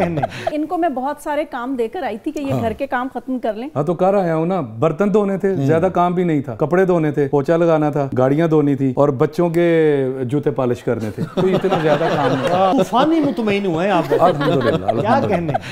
इनको मैं बहुत सारे काम देकर आई थी कि ये घर के काम खत्म कर लें। हाँ तो कर आया हूँ ना, बर्तन धोने थे, ज्यादा काम भी नहीं था, कपड़े धोने थे, पोछा लगाना था, गाड़ियाँ धोनी थी और बच्चों के जूते पॉलिश करने थे, तो इतना ज्यादा काम नहीं था। तूफानी मुतमईन हुआ है आप, अल्हम्दुलिल्लाह, क्या कहने।